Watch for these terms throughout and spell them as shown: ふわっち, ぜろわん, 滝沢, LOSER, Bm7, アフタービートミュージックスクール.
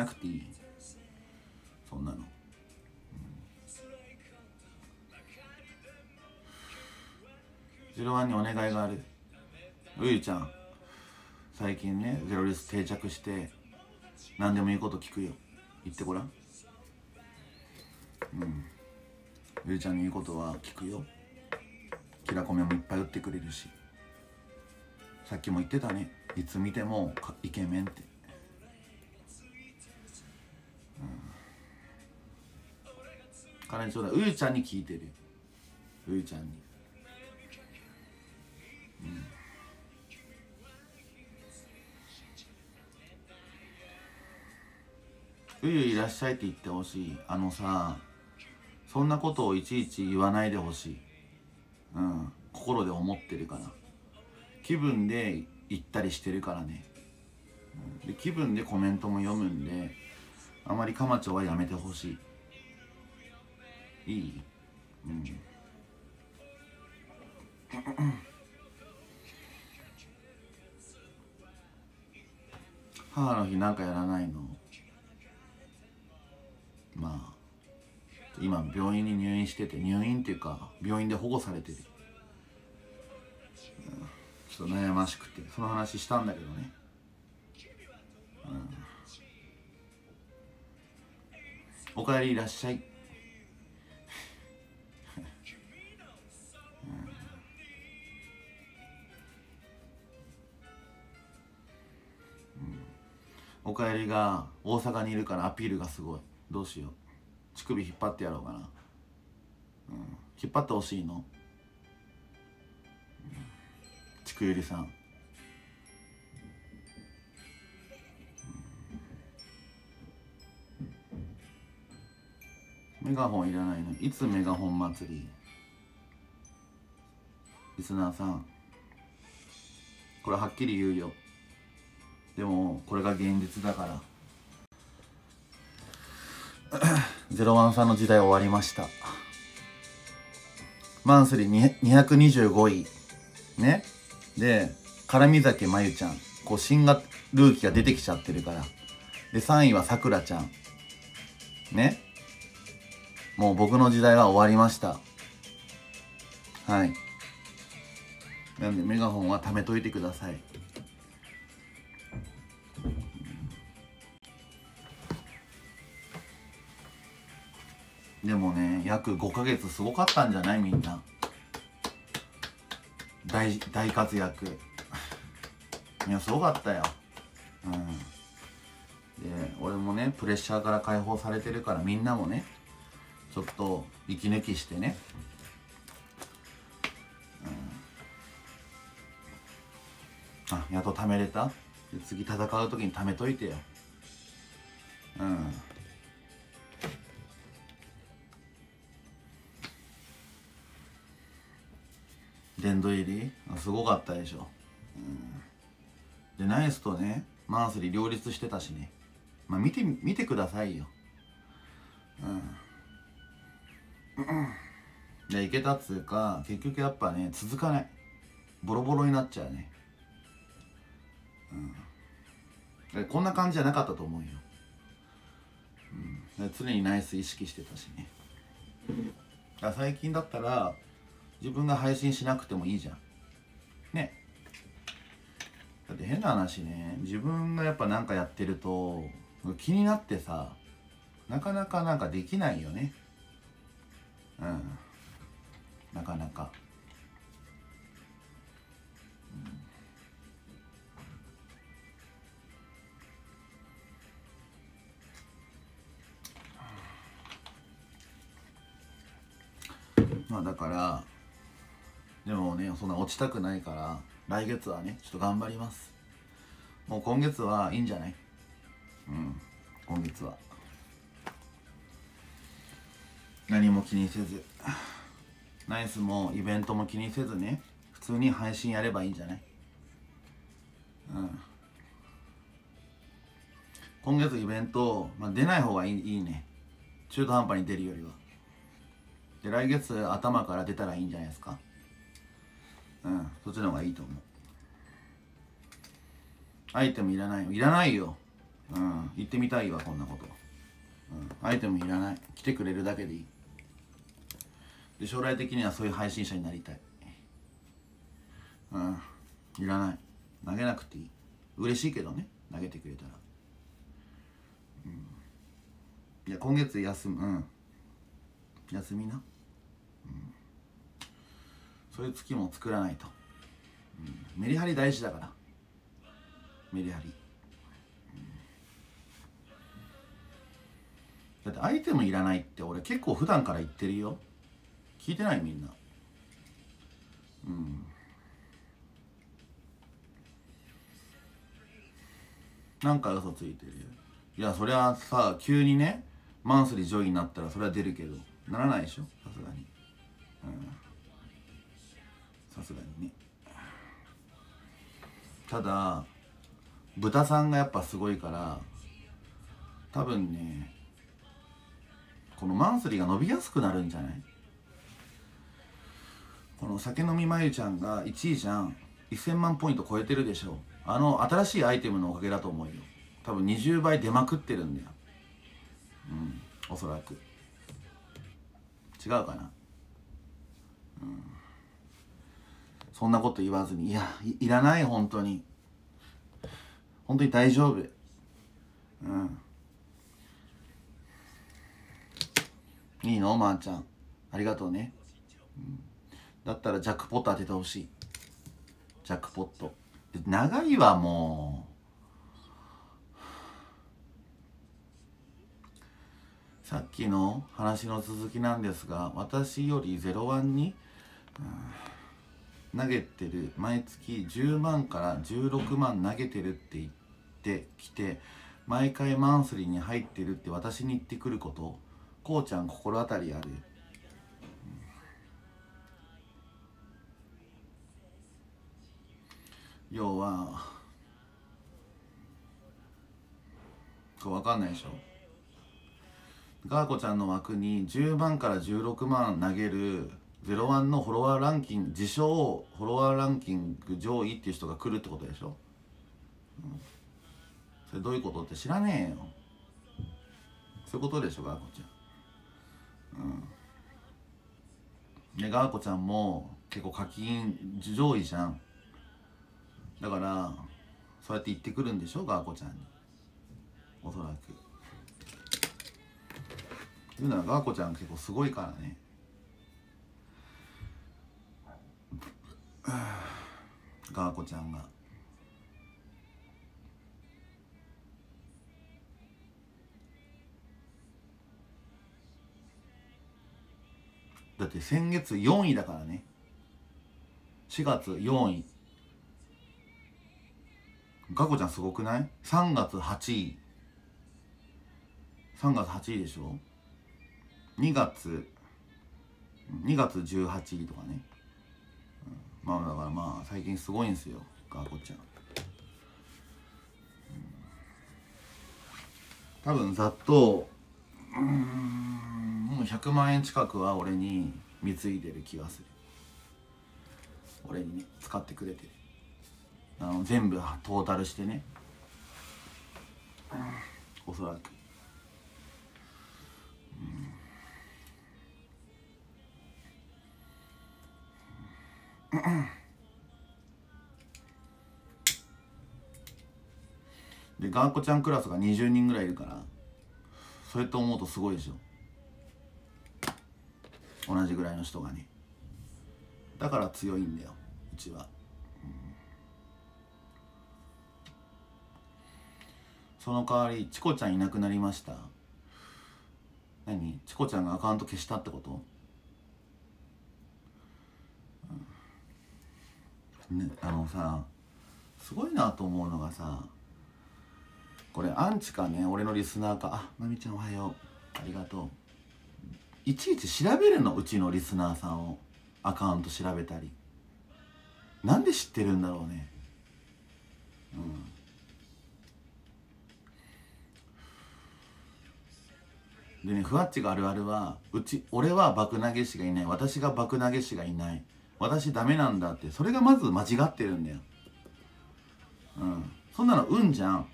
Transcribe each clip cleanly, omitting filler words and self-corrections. なくていい、そんなの、うん、ゼロワンにお願いがある。ウユちゃん最近ねゼロレス定着して何でも言うこと聞くよ。言ってごらん。うん、ウユちゃんの言うことは聞くよ。キラコメもいっぱい打ってくれるし、さっきも言ってたね、いつ見てもイケメンって、うん、カレンちょうだい。ウユちゃんに聞いてるよ、ウユちゃんに、うん、ウユいらっしゃいって言ってほしい。あのさ、そんなことをいちいち言わないでほしい。うん、心で思ってるから、気分で言ったりしてるからね、うん、で気分でコメントも読むんで、あまりカマチョはやめてほしい。いい、うん、母の日なんかやらないの？まあ今病院に入院してて、入院っていうか病院で保護されてる、うん、ちょっと悩ましくてその話したんだけどね、うん、おかえりいらっしゃい、うん、おかえりが大阪にいるからアピールがすごい。どうしよう、乳首引っ張ってやろうかな、うん、引っ張ってほしいの、うん、ちくゆりさん、うん、メガホンいらないの。いつメガホン祭り？リスナーさん、これはっきり言うよ。でもこれが現実だからゼロワンさんの時代終わりました。マンスリー225位ね。で絡み酒まゆちゃん、こう新型ルーキーが出てきちゃってるから。で3位はさくらちゃんね。もう僕の時代は終わりました。はい、なんでメガホンは貯めといてください。でもね、約5ヶ月すごかったんじゃない？みんな大活躍いやすごかったよ、うん、で俺もねプレッシャーから解放されてるから、みんなもねちょっと息抜きしてね、うん、あ、やっと貯めれた。で次戦う時に貯めといてよ、うん、殿堂入りすごかったでしょ、うん、でナイスとねマンスリー両立してたしね。まあ見てくださいよ、うん、でいけたっつうか、結局やっぱね続かない、ボロボロになっちゃうね、うん、でこんな感じじゃなかったと思うよ、うん、で常にナイス意識してたしね。だ最近だったら自分が配信しなくてもいいじゃんね。だって変な話ね、自分がやっぱなんかやってると気になってさ、なかなかなんかできないよね、うん、なかなか、うん、まあだからでもね、そんな落ちたくないから来月はねちょっと頑張ります。もう今月はいいんじゃない？うん、今月は何も気にせず、ナイスもイベントも気にせずね、普通に配信やればいいんじゃない？うん、今月イベント、まあ、出ない方がいいね、中途半端に出るよりは。で来月頭から出たらいいんじゃないですか？うん、そっちの方がいいと思う。アイテムいらないよ。いらないよ。うん、行ってみたいわ、こんなこと。うん、アイテムいらない。来てくれるだけでいい。で、将来的にはそういう配信者になりたい。うん、いらない。投げなくていい。嬉しいけどね、投げてくれたら。うん、いや、今月休む。うん。休みな。うん。そういう月も作らないと。うん、メリハリ大事だから。メリハリ。だってアイテムいらないって俺結構普段から言ってるよ。聞いてないみんな。うん。なんか嘘ついてるよ。いやそりゃさ、急にねマンスリー上位になったらそれは出るけど、ならないでしょ、さすがに。さすがにね。ただ豚さんがやっぱすごいから多分ね、このマンスリーが伸びやすくなるんじゃない？この酒飲みまゆちゃんが1位じゃん。1000万ポイント超えてるでしょ。あの新しいアイテムのおかげだと思うよ。多分20倍出まくってるんだよ。うん、おそらく。違うかな。うん。そんなこと言わずに、いや、いらない、本当に。本当に大丈夫。うん。いいの？まーちゃん。ありがとうね。うん、だったらジャックポット当ててほしい。ジャックポット。長いわ、もう。さっきの話の続きなんですが、私より01に、投げてる、毎月10万から16万投げてるって言ってきて、毎回マンスリーに入ってるって私に言ってくること、こうちゃん心当たりある。要はこれ分かんないでしょ。ガーコちゃんの枠に10万から16万投げる01のフォロワーランキング、自称フォロワーランキング上位っていう人が来るってことでしょ、うん、それどういうことって知らねえよ。そういうことでしょ、ガーコちゃん。うんで、ガーコちゃんも結構課金上位じゃん。だからそうやって言ってくるんでしょ、ガーコちゃんに。おそらく。言うならガーコちゃん結構すごいからね。ガーコちゃんがだって先月4位だからね。4月4位。ガコちゃんすごくない？ 3 月8位。3月8位でしょ？2月18位とかね。まあだからまあ最近すごいんですよ、ガコちゃん。多分ざっと、もう100万円近くは俺に貢いでる気がする。俺にね、使ってくれてる。全部トータルしてね、おそらく、でガーコちゃんクラスが20人ぐらいいるから、それと思うとすごいでしょ、同じぐらいの人がね。だから強いんだよ、うちは。その代わり、チコちゃんいなくなりました。何？チコちゃんがアカウント消したってこと？ね、さ、すごいなと思うのがさ、これアンチかね、俺のリスナーか。あ、まみちゃんおはよう。ありがとう。いちいち調べるの、うちのリスナーさんを。アカウント調べたり。なんで知ってるんだろうね。うん。でね、ふわっちがあるあるは、俺は爆投げ師がいない、私が爆投げ師がいない、私ダメなんだって、それがまず間違ってるんだよ。うん、そんなの運じゃん。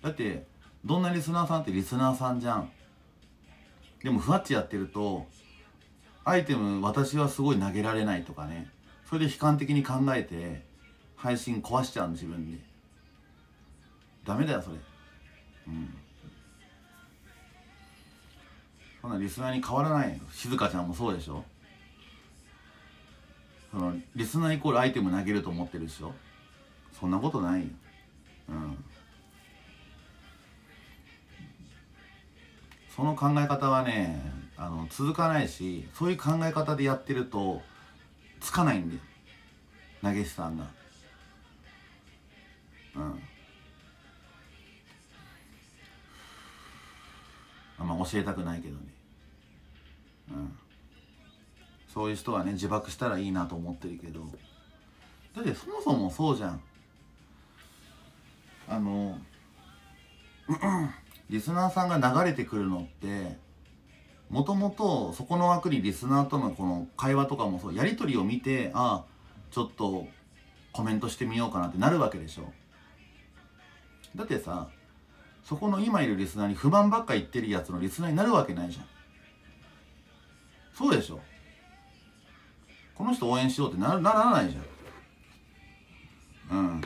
だってどんなリスナーさんってリスナーさんじゃん。でもふわっちやってるとアイテム私はすごい投げられないとかね、それで悲観的に考えて配信壊しちゃうの自分で。ダメだよそれ。そんなリスナーに変わらないよ。静香ちゃんもそうでしょ。そのリスナーイコールアイテム投げると思ってるでしょ。そんなことないよ。その考え方はね、続かないし、そういう考え方でやってるとつかないんで、投げ師さんが。あんま教えたくないけどね。そういう人はね、自爆したらいいなと思ってるけど、だってそもそもそうじゃん。リスナーさんが流れてくるのって、もともとそこの枠にリスナーとのこの会話とかもそう、やり取りを見て、ああちょっとコメントしてみようかなってなるわけでしょ。だってさ、そこの今いるリスナーに不満ばっか言ってるやつのリスナーになるわけないじゃん。そうでしょ。この人応援しようって ならないじゃん。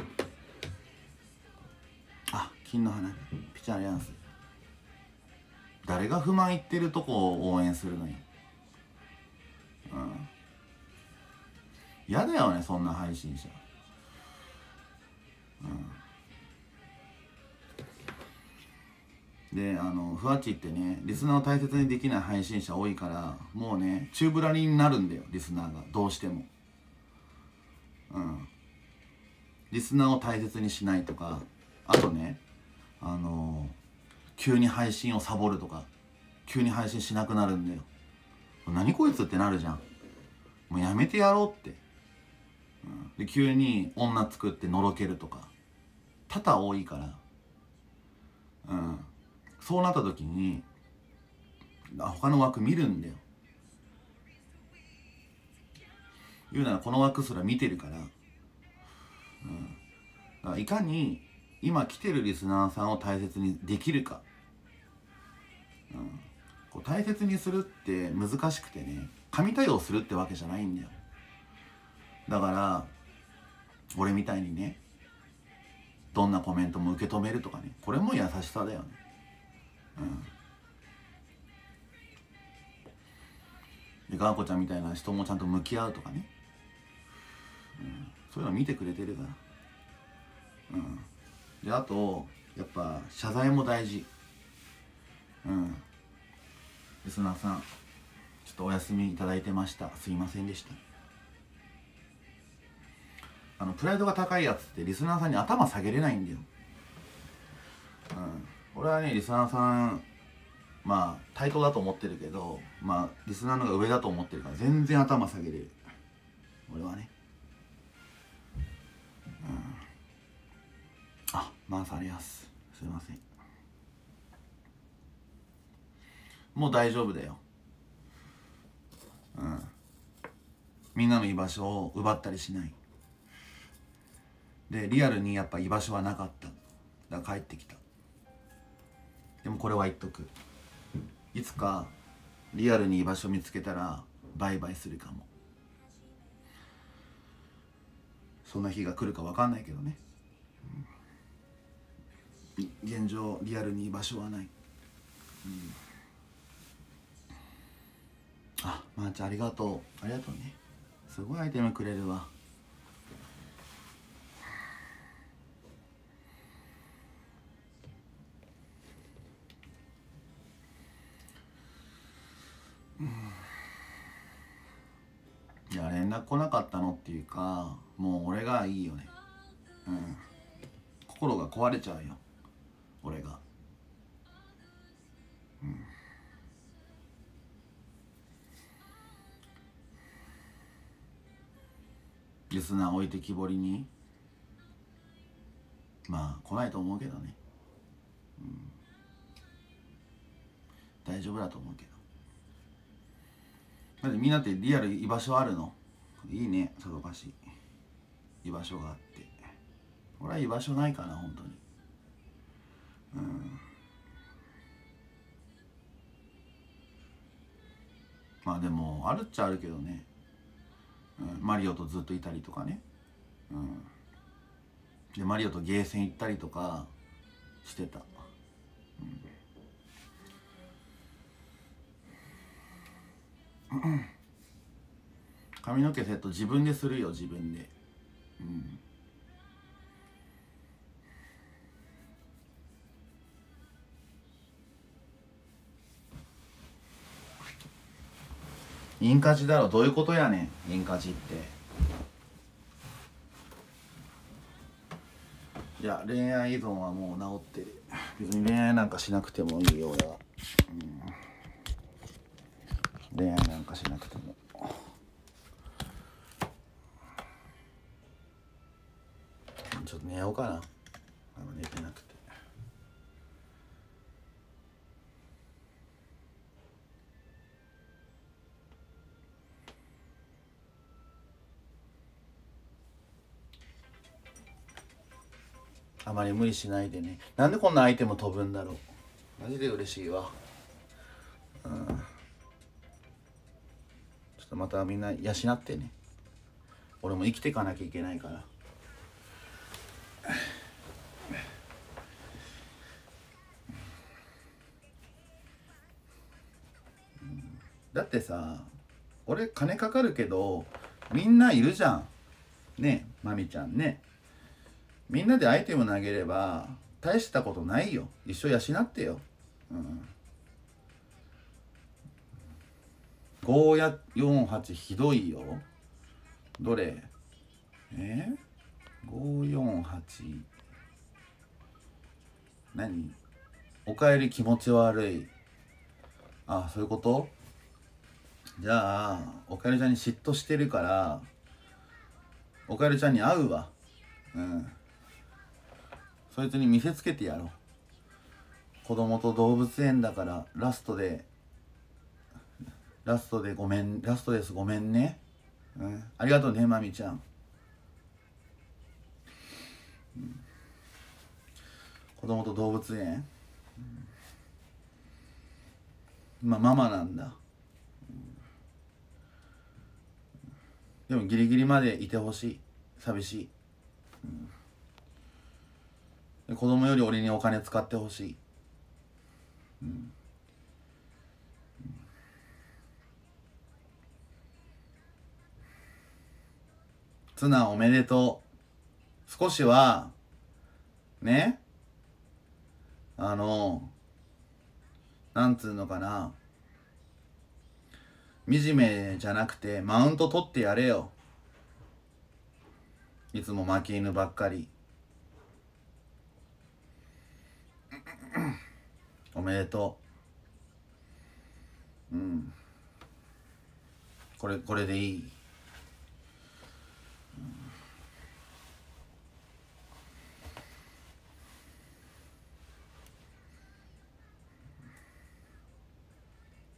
あ、金の花ピチャリアンス。誰が不満言ってるとこを応援するのに。嫌だよね、そんな配信者。で、ふわっちってね、リスナーを大切にできない配信者多いから、もうね、宙ぶらりんになるんだよ、リスナーが。どうしても。リスナーを大切にしないとか、あとね、急に配信をサボるとか、急に配信しなくなるんだよ。何こいつってなるじゃん。もうやめてやろうって。で、急に女作ってのろけるとか、多々多いから。そうなった時に他の枠見るんだよ。言うならこの枠すら見てるから、だからいかに今来てるリスナーさんを大切にできるか、こう大切にするって難しくてね、神対応するってわけじゃないんだよ。だから俺みたいにね、どんなコメントも受け止めるとかね、これも優しさだよね。で、ガーコちゃんみたいな人もちゃんと向き合うとかね、そういうの見てくれてるから。で、あとやっぱ謝罪も大事。リスナーさんちょっとお休みいただいてました、すいませんでした。プライドが高いやつってリスナーさんに頭下げれないんだよ。俺はね、リスナーさん、まあ対等だと思ってるけど、まあリスナーの方が上だと思ってるから全然頭下げれる、俺はね。あ、マンスあります、すいません。もう大丈夫だよ。みんなの居場所を奪ったりしないで、リアルにやっぱ居場所はなかった、だから帰ってきた。でもこれは言っとく。いつかリアルに居場所見つけたらバイバイするかも。そんな日が来るか分かんないけどね。現状リアルに居場所はない。あ、まーちゃんありがとう。ありがとうね。すごいアイテムくれるわ。いや、連絡来なかったのっていうか、もう俺がいいよね。心が壊れちゃうよ、俺が。リスナー置いてきぼりに、まあ来ないと思うけどね。大丈夫だと思うけど。みんなってリアル居場所あるのいいね、さぞかし居場所があって。俺は居場所ないかな、本当に。まあでもあるっちゃあるけどね、うん、マリオとずっといたりとかね、うん、でマリオとゲーセン行ったりとかしてた、うん、髪の毛セット自分でするよ、自分で、うん、インカジだろ、どういうことやねんインカジって。いや恋愛依存はもう治ってる、別に恋愛なんかしなくてもいいよ俺は、うん、恋愛なんかしなくても。ちょっと寝ようかな、寝てなくて。あまり無理しないでね。なんでこんなアイテム飛ぶんだろう、マジで嬉しいわ、うん、ちょっとまたみんな養ってね、俺も生きていかなきゃいけないから。だってさ、俺金かかるけどみんないるじゃんね、まみちゃんね、みんなでアイテム投げれば大したことないよ、一緒養ってよ、うん、5や48ひどいよ、どれ548何、おかえり気持ち悪い、あ、そういうこと。じゃあおかえりちゃんに嫉妬してるからおかえりちゃんに会うわ、うん、そいつに見せつけてやろう。子供と動物園だからラストでごめん、ラストですごめんね、うん、ありがとうねまみちゃん、うん、子供と動物園、うん、まあママなんだ、うん、でもギリギリまでいてほしい、寂しい、うん、子供より俺にお金使ってほしい、うん、ツナおめでとう。少しはね、なんつうのかな、惨めじゃなくてマウント取ってやれよ、いつも負け犬ばっかり。おめでとう。うん。これでいい。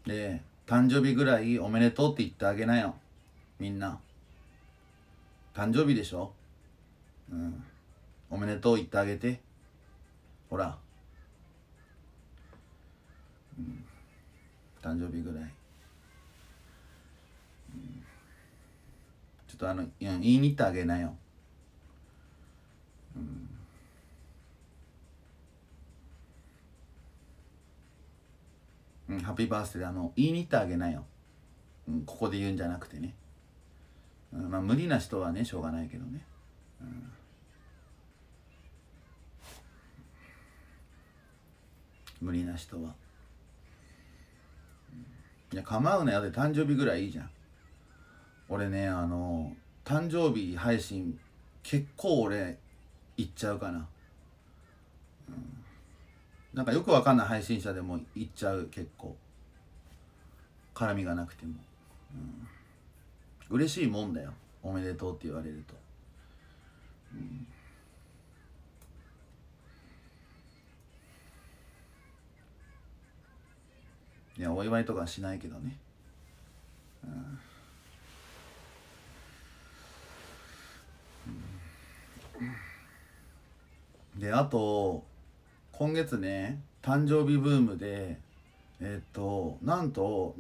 で、誕生日ぐらいおめでとうって言ってあげなよ、みんな。誕生日でしょ。うん、おめでとう言ってあげて、ほら、うん、誕生日ぐらい、うん、ちょっと言いに行ってあげなよ、うん、うん、ハッピーバースデー言いに行ってあげなよ、うん、ここで言うんじゃなくてね、うん、まあ無理な人はねしょうがないけどね、うん、無理な人は、うん、いや構うなよ。で誕生日ぐらいいいじゃん。俺ね誕生日配信結構俺行っちゃうかな、うん、なんかよくわかんない配信者でも行っちゃう、結構絡みがなくても、うん、嬉しいもんだよおめでとうって言われると。うん、いやお祝いとかはしないけどね、うんうん、であと今月ね誕生日ブームでなんと